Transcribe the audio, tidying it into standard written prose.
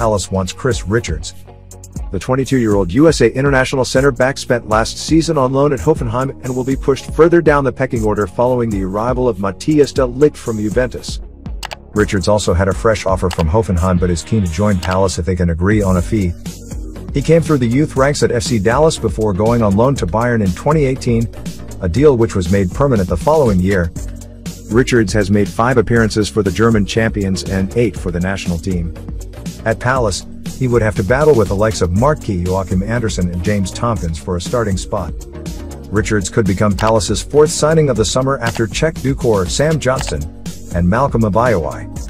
Palace wants Chris Richards. The 22-year-old USA international center-back spent last season on loan at Hoffenheim and will be pushed further down the pecking order following the arrival of Matthias de Licht from Juventus. Richards also had a fresh offer from Hoffenheim but is keen to join Palace if they can agree on a fee. He came through the youth ranks at FC Dallas before going on loan to Bayern in 2018, a deal which was made permanent the following year. Richards has made 5 appearances for the German champions and 8 for the national team. At Palace, he would have to battle with the likes of Marc Guehi, Joachim Anderson and James Tompkins for a starting spot. Richards could become Palace's 4th signing of the summer after Cheick Doucouré, Sam Johnston, and Malcolm Ebiowei.